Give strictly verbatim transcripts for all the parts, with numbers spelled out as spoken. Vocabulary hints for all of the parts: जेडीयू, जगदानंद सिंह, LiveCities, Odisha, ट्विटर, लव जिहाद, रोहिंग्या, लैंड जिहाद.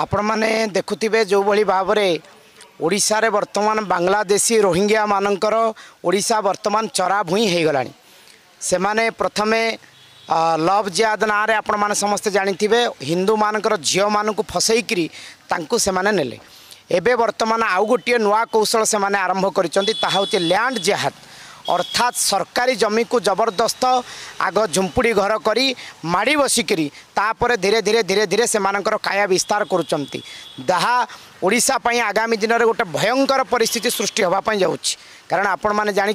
आपण मैंने देखुथिबे जो भली भाव रे ओडिशा रे वर्तमान बांग्लादेशी रोहिंग्या मानकर ओडिशा वर्तमान चरा भूई हो गलाणी। से माने प्रथमे लव जिहाद ना रे आपण माने समस्त जानिथिबे हिंदू मानकर झियो मानकु फसई करी तांकु से माने नेले। एबे वर्तमान आउ गोटे नुआ कौशल से माने आरंभ करिसंती ताहा होते लैंड जिहाद, अर्थात सरकारी जमी को जबरदस्त आग झुंपुड़ी घर करी माड़ी बसिकी तापर धीरे धीरे धीरे धीरे से मानकर काया विस्तार करुचंती। दाहा ओडिशा पई आगामी दिन में गोटे भयंकर परिस्थिति सृष्टि होगापी जाऊँगी, कारण आपण मैंने जानी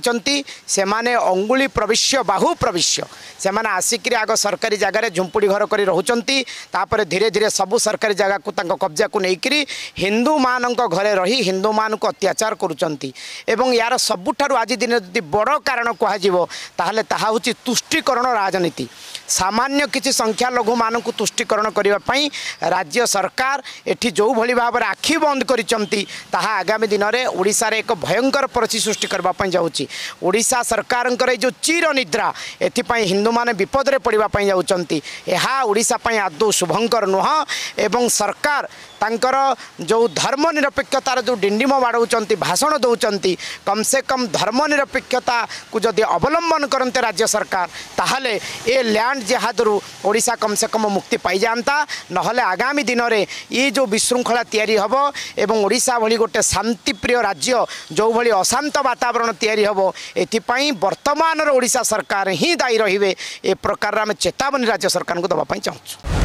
से माने अंगुली प्रविश्य बाहू प्रविश्य से माने आसिक आग सरकारी जगार झुंपुड़ी घर कर रोचंती। तापर धीरे धीरे सबू सरकारी जगह को तांको कब्जा को लेकर हिंदू मान घरे रही हिंदू मान को अत्याचार करुचंती। एवं यार सबुठारु आज दिन जदि बड़ कारण कहले ताहा होची तुष्टीकरण राजनीति। सामान्य किसी संख्यालघु मान को तुष्टीकरण करने राज्य सरकार एठी जो भली भाव आखि बंद करिसंती ताहा आगामी दिन में ओडिशा रे एक भयंकर परिस्थिति सृष्टि करबा पई जाउची। ओडिशा सरकार के जो चिर निद्रा एथिपाई हिंदू माने विपद रे पड़िबा पई जाउचंती, एहा ओडिशा पई आदौ शुभंकर नोह। एवं सरकार तांकर जो धर्म निरपेक्षतार जो डिंडिम बाड़ौचंती भाषण दौचंती, कम से कम धर्म निरपेक्षता को जदि अवलंबन करते राज्य सरकार ताहले ए लैंड जिहादरू ओडिशा कम से कम मुक्ति पाई जाता। नहले आगामी दिन में ये जो विशृंखला तैयारी हब एवं ओडिशा भली गोटे शांतिप्रिय राज्य जो भली अशांत वातावरण तैयारी हब एथिपाई वर्तमान ओडिशा सरकार ही दायी रहिबे। ए प्रकार आम चेतावनी राज्य सरकार को दबापी चाहूँ।